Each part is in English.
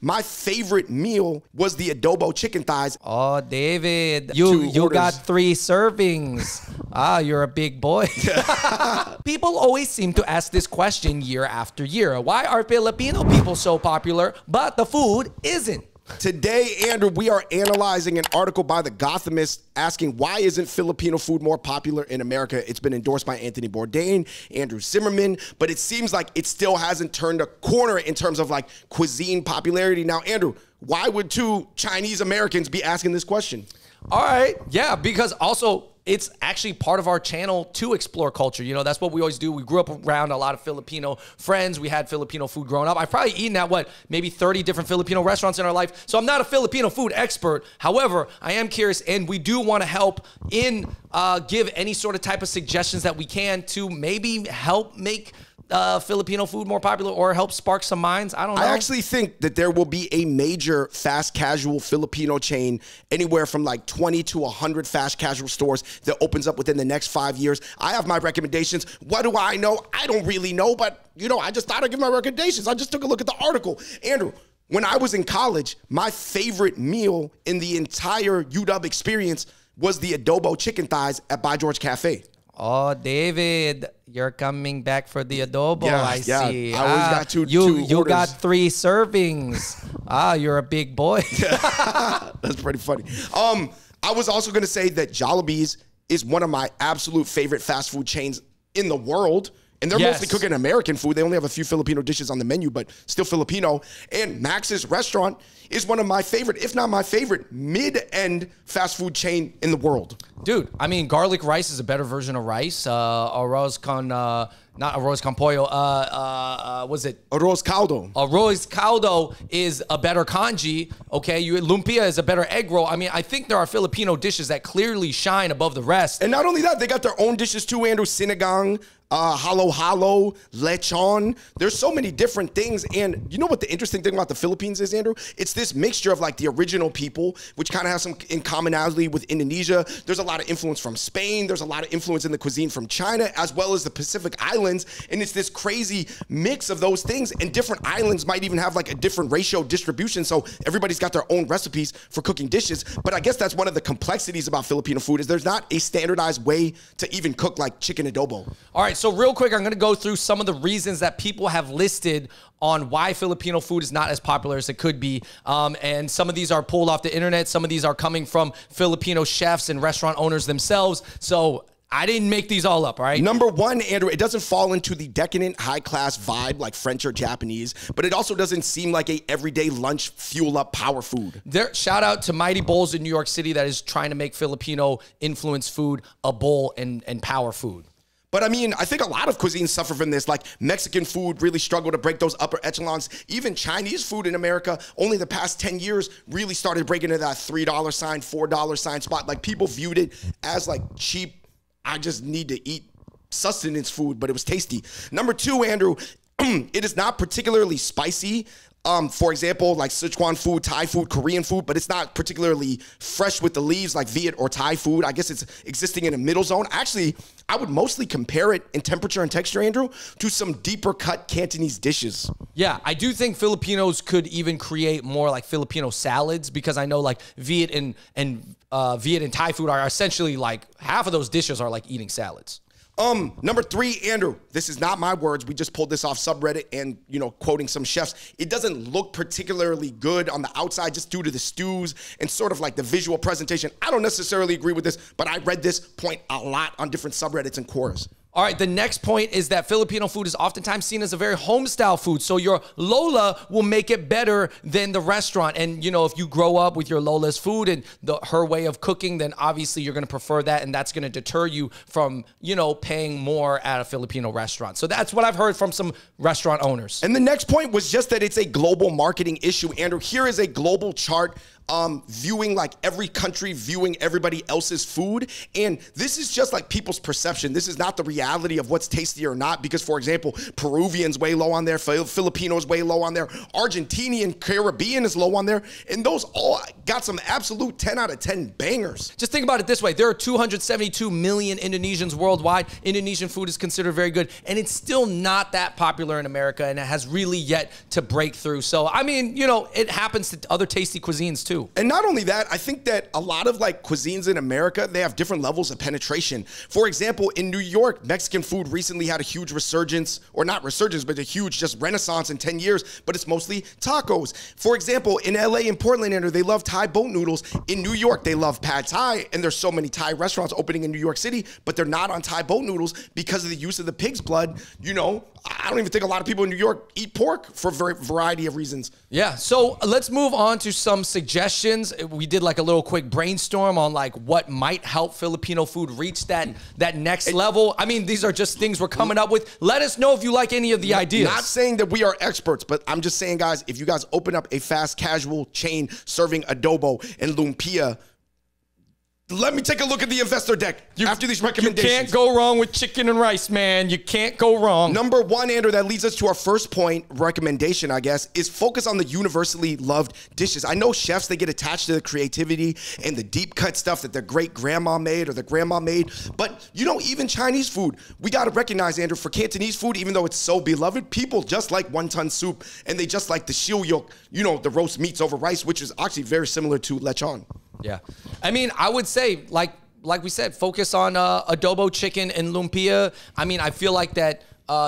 My favorite meal was the adobo chicken thighs. Oh, David, you got 3 servings. Ah, you're a big boy. People always seem to ask this question year after year. Why are Filipino people so popular, but the food isn't? Today, Andrew, we are analyzing an article by The Gothamist asking why isn't Filipino food more popular in America? It's been endorsed by Anthony Bourdain, Andrew Zimmerman, but it seems like it still hasn't turned a corner in terms of like cuisine popularity. Now, Andrew, why would 2 Chinese Americans be asking this question? All right. Yeah, because also it's actually part of our channel to explore culture. You know, that's what we always do. We grew up around a lot of Filipino friends. We had Filipino food growing up. I've probably eaten at, what, maybe 30 different Filipino restaurants in our life. So I'm not a Filipino food expert. However, I am curious, and we do want to help in give any sort of type of suggestions that we can to maybe help make Filipino food more popular or help spark some minds. I don't know. I actually think that there will be a major fast casual Filipino chain, anywhere from like 20 to 100 fast casual stores that opens up within the next 5 years. I have my recommendations. What do I know? I don't really know, but you know, I just thought I'd give my recommendations. I just took a look at the article. Andrew, when I was in college, my favorite meal in the entire UW experience was the adobo chicken thighs at By George Cafe. Oh, David, you're coming back for the adobo, yeah, I see. I always got two orders. Got 3 servings. Ah, you're a big boy. That's pretty funny. I was also going to say that Jollibee's is one of my absolute favorite fast food chains in the world. And they're mostly cooking American food. They only have a few Filipino dishes on the menu, but still Filipino. And Max's restaurant is one of my favorite, if not my favorite, mid-end fast food chain in the world. Dude, I mean, garlic rice is a better version of rice. Arroz con, not arroz con pollo, was it? Arroz caldo. Arroz caldo is a better congee, okay? Lumpia is a better egg roll. I mean, I think there are Filipino dishes that clearly shine above the rest. And not only that, they got their own dishes too, Andrew. Sinigang, halo-halo, lechon. There's so many different things. And you know what the interesting thing about the Philippines is, Andrew? It's this mixture of like the original people, which kind of has some in commonality with Indonesia. There's a lot of influence from Spain. There's a lot of influence in the cuisine from China, as well as the Pacific Islands. And it's this crazy mix of those things. And different islands might even have like a different ratio distribution. So everybody's got their own recipes for cooking dishes. But I guess that's one of the complexities about Filipino food is there's not a standardized way to even cook like chicken adobo. All right. So real quick, I'm going to go through some of the reasons that people have listed on why Filipino food is not as popular as it could be. And some of these are pulled off the internet. Some of these are coming from Filipino chefs and restaurant owners themselves. So I didn't make these all up, all right? Number 1, Andrew, it doesn't fall into the decadent high-class vibe like French or Japanese, but it also doesn't seem like a everyday lunch fuel-up power food. There, shout out to Mighty Bowls in New York City that is trying to make Filipino influence food a bowl and power food. But I mean, I think a lot of cuisines suffer from this. Like Mexican food really struggled to break those upper echelons. Even Chinese food in America, only the past 10 years, really started breaking into that $3 sign, $4 sign spot. Like people viewed it as like cheap, I just need to eat sustenance food, but it was tasty. Number 2, Andrew, it is not particularly spicy. For example, like Sichuan food, Thai food, Korean food, but it's not particularly fresh with the leaves like Viet or Thai food. I guess it's existing in a middle zone. Actually, I would mostly compare it in temperature and texture, Andrew, to some deeper cut Cantonese dishes. Yeah, I do think Filipinos could even create more like Filipino salads because I know like Viet and Thai food are essentially like half of those dishes are like eating salads. Number 3, Andrew, this is not my words. We just pulled this off subreddit and, you know, quoting some chefs. It doesn't look particularly good on the outside just due to the stews and sort of like the visual presentation. I don't necessarily agree with this, but I read this point a lot on different subreddits and quarters. All right, the next point is that Filipino food is oftentimes seen as a very home-style food. So your lola will make it better than the restaurant. And, you know, if you grow up with your lola's food and her way of cooking, then obviously you're going to prefer that. And that's going to deter you from, you know, paying more at a Filipino restaurant. So that's what I've heard from some restaurant owners. And the next point was just that it's a global marketing issue. Andrew, here is a global chart viewing like every country, viewing everybody else's food. And this is just like people's perception. This is not the reality of what's tasty or not, because for example, Peruvians way low on there, Filipinos way low on there, Argentinian, Caribbean is low on there. And those all got some absolute 10 out of 10 bangers. Just think about it this way. There are 272 million Indonesians worldwide. Indonesian food is considered very good, and it's still not that popular in America, and it has really yet to break through. So, I mean, you know, it happens to other tasty cuisines too. And not only that, I think that a lot of like cuisines in America, they have different levels of penetration. For example, in New York, Mexican food recently had a huge resurgence, or not resurgence, but a huge just renaissance in 10 years, but it's mostly tacos. For example, in LA and Portland, they love Thai boat noodles. In New York, they love pad Thai, and there's so many Thai restaurants opening in New York City, but they're not on Thai boat noodles because of the use of the pig's blood. You know, I don't even think a lot of people in New York eat pork for a variety of reasons. Yeah, so let's move on to some suggestions. We did like a little quick brainstorm on like what might help Filipino food reach that next level. I mean, these are just things we're coming up with. Let us know if you like any of the ideas. Not saying that we are experts, but I'm just saying, guys, if you guys open up a fast casual chain serving adobo and lumpia, let me take a look at the investor deck after these recommendations. You can't go wrong with chicken and rice, man. You can't go wrong. Number one, Andrew, that leads us to our first point, recommendation, I guess, is focus on the universally loved dishes. I know chefs, they get attached to the creativity and the deep cut stuff that their great grandma made or the grandma made, but you know, even Chinese food, we got to recognize, Andrew, for Cantonese food, even though it's so beloved, people just like wonton soup and they just like the shil yolk, you know, the roast meats over rice, which is actually very similar to lechon. Yeah. I mean, I would say, like we said, focus on adobo chicken and lumpia. I mean, I feel like that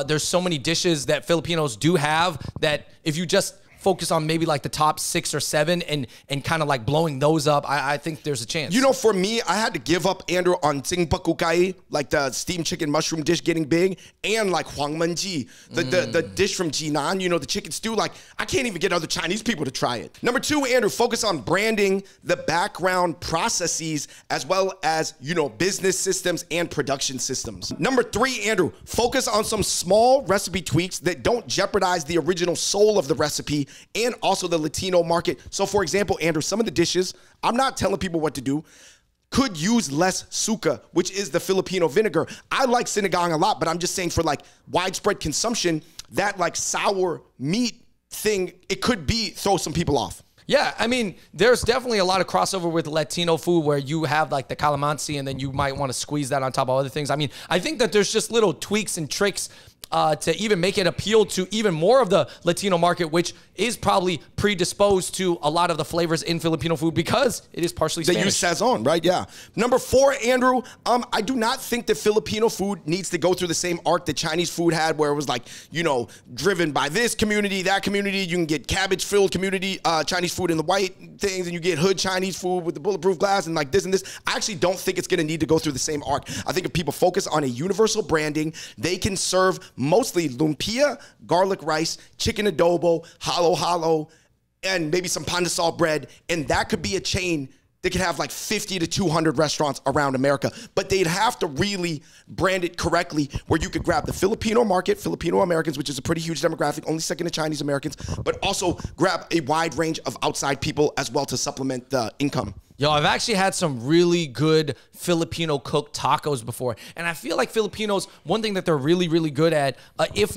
there's so many dishes that Filipinos do have that if you just focus on maybe like the top 6 or 7 and kind of like blowing those up, I think there's a chance. You know, for me, I had to give up, Andrew, on tsingpakukai, like the steamed chicken mushroom dish getting big, and like huangmenji, the dish from Jinan, you know, the chicken stew. Like, I can't even get other Chinese people to try it. Number two, Andrew, focus on branding the background processes as well as, you know, business systems and production systems. Number three, Andrew, focus on some small recipe tweaks that don't jeopardize the original soul of the recipe and also the Latino market. So for example, Andrew, some of the dishes, I'm not telling people what to do, could use less suka, which is the Filipino vinegar. I like sinigang a lot, but I'm just saying for like widespread consumption, that like sour meat thing, it could be throw some people off. Yeah, I mean, there's definitely a lot of crossover with Latino food where you have like the calamansi and then you might want to squeeze that on top of other things. I mean, I think that there's just little tweaks and tricks to even make it appeal to even more of the Latino market, which is probably predisposed to a lot of the flavors in Filipino food because it is partially Spanish. They use sazon, right? Yeah. Number four, Andrew, I do not think that Filipino food needs to go through the same arc that Chinese food had where it was like, you know, driven by this community, that community. You can get cabbage-filled community Chinese food in the white things, and you get hood Chinese food with the bulletproof glass and like this and this. I actually don't think it's going to need to go through the same arc. I think if people focus on a universal branding, they can serve mostly lumpia, garlic rice, chicken adobo, halo-halo, and maybe some pandesal bread. And that could be a chain that could have like 50 to 200 restaurants around America. But they'd have to really brand it correctly where you could grab the Filipino market, Filipino Americans, which is a pretty huge demographic, only second to Chinese Americans, but also grab a wide range of outside people as well to supplement the income. Yo, I've actually had some really good Filipino cooked tacos before. And I feel like Filipinos, one thing that they're really, really good at, if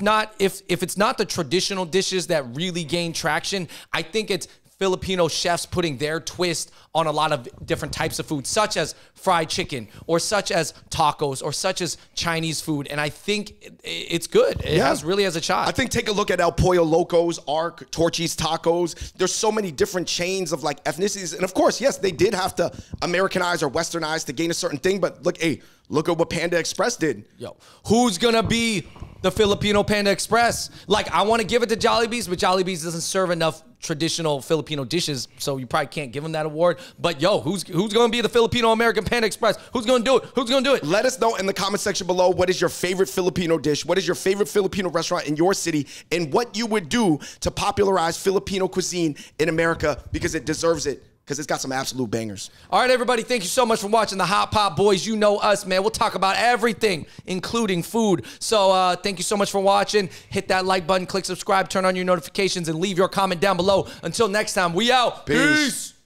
it's not the traditional dishes that really gain traction, I think it's Filipino chefs putting their twist on a lot of different types of food, such as fried chicken or such as tacos or such as Chinese food. And I think it's good. It really has a shot. I think take a look at El Pollo Loco's arc, Torchy's Tacos. There's so many different chains of like ethnicities. And of course, yes, they did have to Americanize or Westernize to gain a certain thing. But look, hey, look at what Panda Express did. Yo, who's gonna be the Filipino Panda Express? Like, I want to give it to Jollibee's, but Jollibee's doesn't serve enough traditional Filipino dishes, so you probably can't give them that award. But yo, who's gonna be the Filipino American Panda Express? Who's gonna do it? Who's gonna do it? Let us know in the comment section below, what is your favorite Filipino dish? What is your favorite Filipino restaurant in your city? And what you would do to popularize Filipino cuisine in America, because it deserves it, because it's got some absolute bangers. All right, everybody, thank you so much for watching the Hot Pot Boys. You know us, man. We'll talk about everything, including food. So thank you so much for watching. Hit that like button, click subscribe, turn on your notifications, and leave your comment down below. Until next time, we out. Peace.